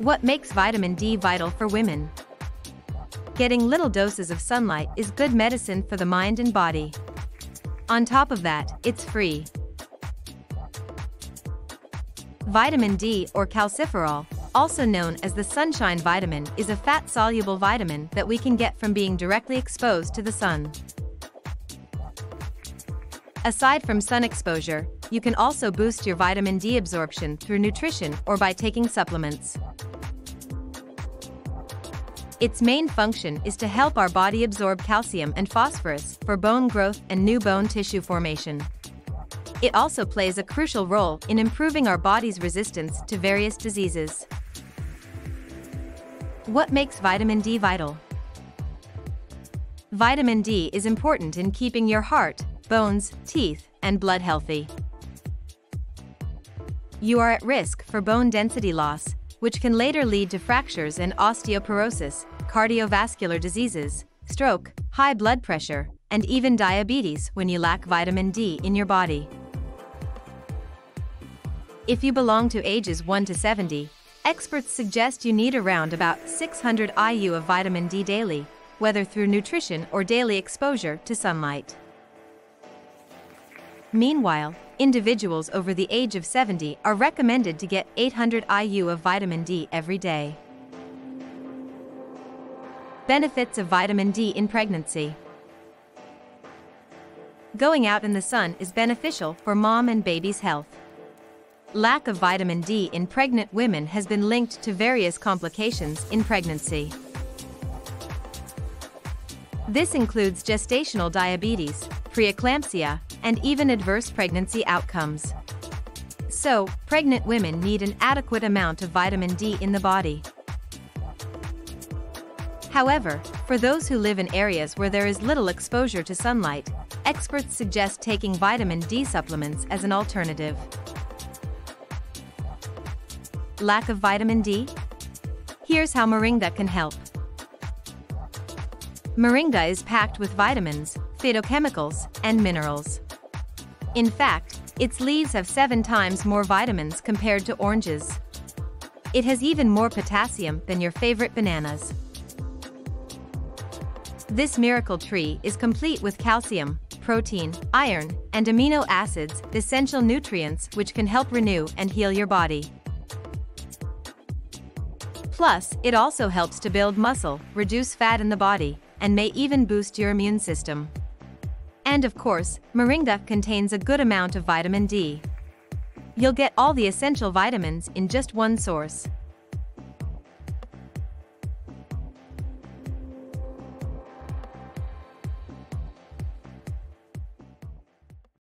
What makes vitamin D vital for women? Getting little doses of sunlight is good medicine for the mind and body. On top of that, it's free. Vitamin D, or calciferol, also known as the sunshine vitamin, is a fat-soluble vitamin that we can get from being directly exposed to the sun. Aside from sun exposure, you can also boost your vitamin D absorption through nutrition or by taking supplements. Its main function is to help our body absorb calcium and phosphorus for bone growth and new bone tissue formation. It also plays a crucial role in improving our body's resistance to various diseases. What makes vitamin D vital? Vitamin D is important in keeping your heart, bones, teeth, and blood healthy. You are at risk for bone density loss, which can later lead to fractures and osteoporosis, cardiovascular diseases, stroke, high blood pressure, and even diabetes when you lack vitamin D in your body. If you belong to ages 1 to 70, experts suggest you need around about 600 IU of vitamin D daily, whether through nutrition or daily exposure to sunlight. Meanwhile, individuals over the age of 70 are recommended to get 800 IU of vitamin D every day. Benefits of vitamin D in pregnancy. Going out in the sun is beneficial for mom and baby's health. Lack of vitamin D in pregnant women has been linked to various complications in pregnancy. This includes gestational diabetes, preeclampsia, and even adverse pregnancy outcomes. So, pregnant women need an adequate amount of vitamin D in the body. However, for those who live in areas where there is little exposure to sunlight, experts suggest taking vitamin D supplements as an alternative. Lack of vitamin D? Here's how Moringa can help. Moringa is packed with vitamins, phytochemicals, and minerals. In fact, its leaves have 7 times more vitamins compared to oranges. It has even more potassium than your favorite bananas. This miracle tree is complete with calcium, protein, iron, and amino acids, essential nutrients which can help renew and heal your body. Plus, it also helps to build muscle, reduce fat in the body, and may even boost your immune system. And of course, Moringa contains a good amount of vitamin D. You'll get all the essential vitamins in just one source.